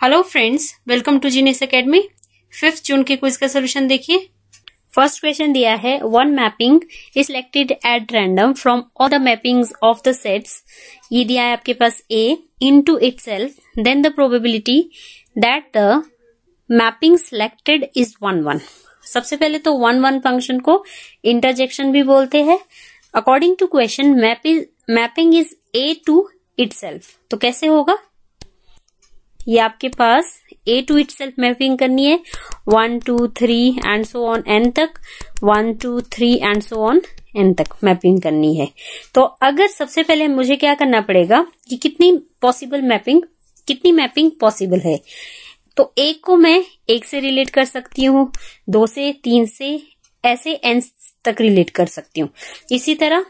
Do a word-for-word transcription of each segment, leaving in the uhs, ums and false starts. Hello friends, welcome to Genius Academy. Fifth June के quiz का solution देखिए। First question दिया है, one mapping is selected at random from all the mappings of the sets. ये दिया है आपके पास A into itself, then the probability that the mapping selected is one one. सबसे पहले तो वन वन फंक्शन को इंटरजेक्शन भी बोलते हैं। According to question mapping is A to itself, तो कैसे होगा? ये आपके पास A to itself mapping करनी है, one two three and so on N तक, one two three and so on N तक मैपिंग करनी है। तो अगर सबसे पहले मुझे क्या करना पड़ेगा कि कितनी पॉसिबल मैपिंग कितनी मैपिंग पॉसिबल है। तो एक को मैं एक से रिलेट कर सकती हूँ, दो से, तीन से, ऐसे एन तक रिलेट कर सकती हूँ। इसी तरह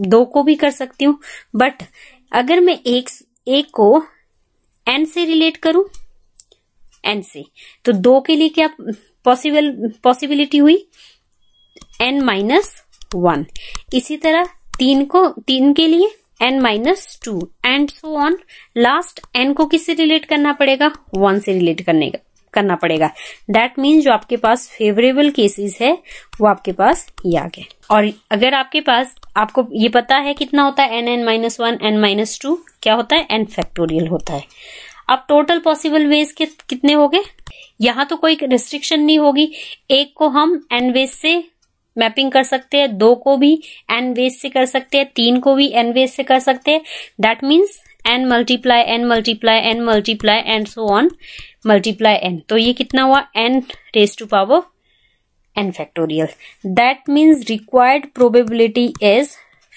दो को भी कर सकती हूँ, बट अगर मैं एक एक को एन से रिलेट करूं, एन से, तो दो के लिए क्या पॉसिबल पॉसिबिलिटी हुई? N minus one. इसी तरह तीन को तीन के लिए n minus two and so on. Last n को किससे रिलेट करना पड़ेगा? वन से रिलेट करने का करना पड़ेगा। दैट मीन्स जो आपके पास फेवरेबल केसेस है वो आपके पास ये आ गए। और अगर आपके पास आपको ये पता है कितना होता है, n n minus one n minus two क्या होता है, एन फैक्टोरियल होता है। अब टोटल पॉसिबल वेज के कितने हो गए? यहाँ तो कोई रिस्ट्रिक्शन नहीं होगी। एक को हम एन वेज से मैपिंग कर सकते हैं, दो को भी एन वेज से कर सकते हैं, तीन को भी एन वेज से कर सकते हैं। That means n multiply n multiply n multiply and so on multiply n. तो ये कितना हुआ? N raise to power n factorial. That means required probability is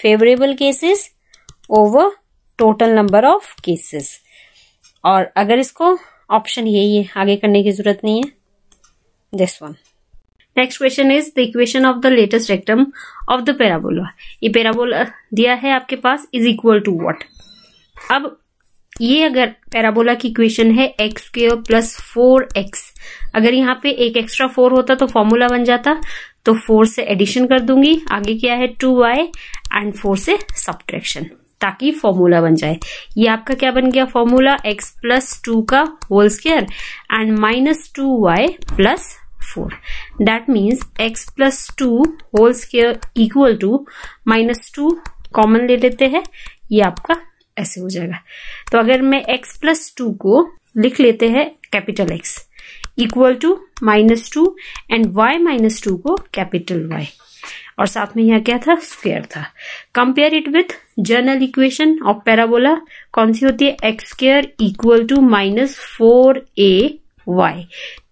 favourable cases over total number of cases. और अगर इसको option यही है, आगे करने की जरूरत नहीं है। This one. Next question is the equation of the latest rectum of the parabola. ये पैराबोला दिया है आपके पास, इज इक्वल टू व्हाट? अब ये अगर पैराबोला की इक्वेशन है x square plus four x, अगर यहाँ पे एक एक्स्ट्रा फोर होता तो फॉर्मूला बन जाता, तो फोर से एडिशन कर दूंगी, आगे क्या है टू वाई एंड फोर से सब्ट्रैक्शन, ताकि फॉर्मूला बन जाए। ये आपका क्या बन गया फॉर्मूला? एक्स प्लस टू का whole square and minus two y plus four. That means x plus two whole square equal to minus two common ले लेते हैं, ये आपका ऐसे हो जाएगा। तो अगर मैं x प्लस टू को लिख लेते हैं capital X equal to minus two and y minus two को कैपिटल Y, और साथ में यहाँ क्या था? स्क्वायर था। Compare it with general equation of parabola, कौन सी होती है? X square equal to minus four a y.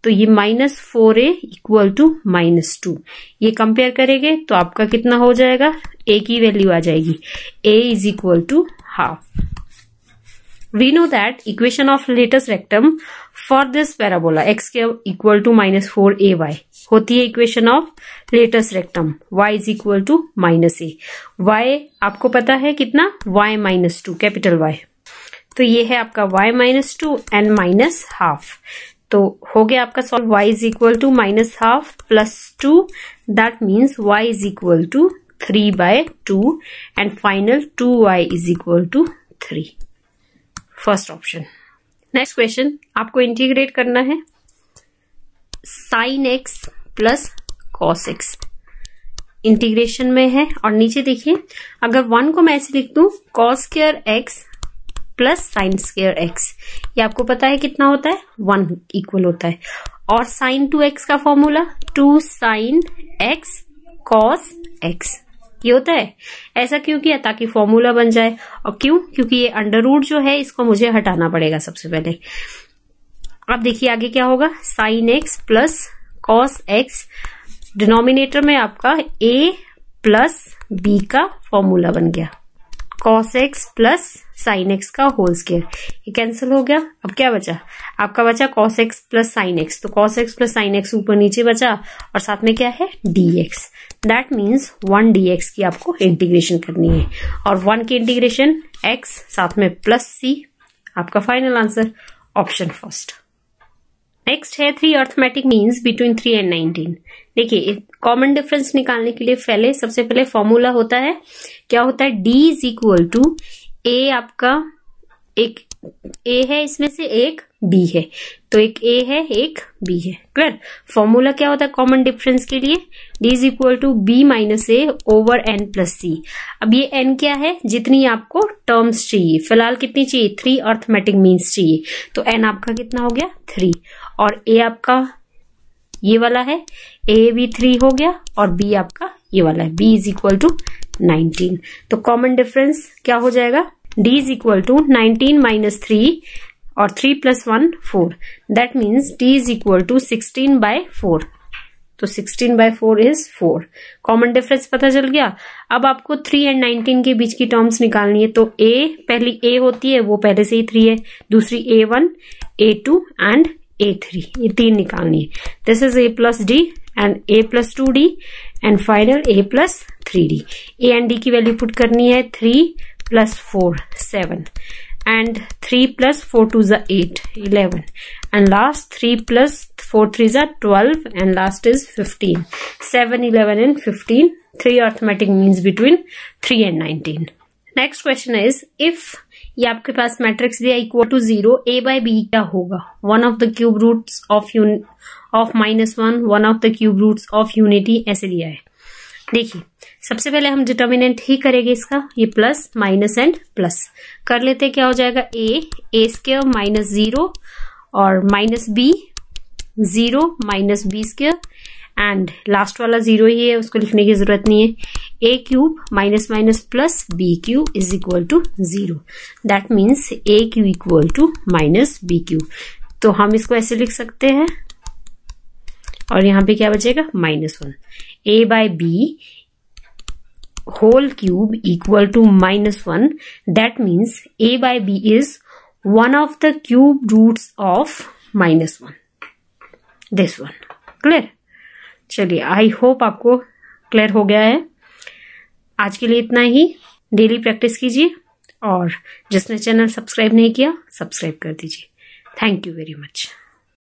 तो ये minus four a equal to minus two, ये कंपेयर करेंगे तो आपका कितना हो जाएगा? ए की वैल्यू आ जाएगी, a is equal to half. We know that equation of latus rectum for this parabola x के equal to minus four a y होती है। Equation of latus rectum y is equal to minus a y, आपको पता है कितना? Y minus two capital y. तो ये है आपका y minus two and minus half. तो हो गया आपका solve, y is equal to minus half plus two. That means y is equal to three by two and final two y is equal to three, first option. Next question, आपको integrate करना है sine x plus cos x, integration में है। और नीचे देखिए, अगर one को मैं ऐसे लिख दूं cos square x plus sine square x, ये आपको पता है कितना होता है? वन इक्वल होता है। और साइन टू एक्स का formula two sine x cos x, ये होता है। ऐसा क्यों किया? ताकि फॉर्मूला बन जाए। और क्यों? क्योंकि ये अंडर रूट जो है इसको मुझे हटाना पड़ेगा सबसे पहले। अब देखिए आगे क्या होगा, sine x plus cos x, denominator में आपका ए प्लस बी का फॉर्मूला बन गया, cos x plus sine x का होल स्क्वायर, ये कैंसिल हो गया। अब क्या बचा? आपका बचा cos x plus sine x. तो cos x plus sine x ऊपर नीचे बचा, और साथ में क्या है d x. That means one d x की आपको इंटीग्रेशन करनी है, और वन की इंटीग्रेशन एक्स साथ में प्लस सी, आपका final answer, option first. Next है three arithmetic means between three and nineteen. देखिए कॉमन डिफरेंस निकालने के लिए पहले सबसे पहले फॉर्मूला होता है, क्या होता है? D is equal to a, आपका एक ए है, इसमें से एक बी है, तो एक ए है एक बी है। क्लियर। फॉर्मूला क्या होता है कॉमन डिफरेंस के लिए, D is equal to B minus A over N plus सी। अब ये एन क्या है, जितनी आपको टर्म्स चाहिए, फिलहाल कितनी चाहिए, थ्री अर्थमेटिक मीन्स चाहिए, तो एन आपका कितना हो गया थ्री, और ए आपका ये वाला है, ए भी थ्री हो गया, और बी आपका ये वाला है, b is equal to nineteen. तो कॉमन डिफरेंस क्या हो जाएगा, D is equal to nineteen minus three और three plus one four, that means D is equal to sixteen by four, तो sixteen by four is four. Common difference पता चल गया। अब आपको थ्री एंड नाइनटीन के बीच की टर्म्स निकालनी है, तो ए पहली ए होती है वो पहले से ही थ्री है, दूसरी a one a two and a three, ये तीन निकालनी है। This is a plus d and a plus two d and final a plus three d. A and D की वैल्यू पुट करनी है, three plus four seven, and three plus four two जा eight eleven, and last three plus four three जा twelve, and last is fifteen, seven eleven and fifteen, three arithmetic means between three and nineteen. Next question is if ये आपके पास matrix दिया equal to zero, a by b क्या होगा, one of the cube roots of uni of minus one, one of the cube roots of unity, ऐसे दिया है। देखिए सबसे पहले हम डिटर्मिनेंट ही करेंगे इसका, ये प्लस माइनस एंड प्लस कर लेते, क्या हो जाएगा a a square minus zero और minus b zero minus b square, and last वाला जीरो ही है उसको लिखने की जरूरत नहीं है, a cube minus minus plus b cube is equal to zero, that means a cube equal to minus b cube. तो हम इसको ऐसे लिख सकते हैं, और यहाँ पे क्या बचेगा minus one, a by B whole cube equal to minus one, that means a by B is one of the cube roots of minus one, this one. Clear. चलिए आई होप आपको क्लियर हो गया है। आज के लिए इतना ही। Daily practice कीजिए, और जिसने चैनल सब्सक्राइब नहीं किया सब्सक्राइब कर दीजिए। Thank you very much.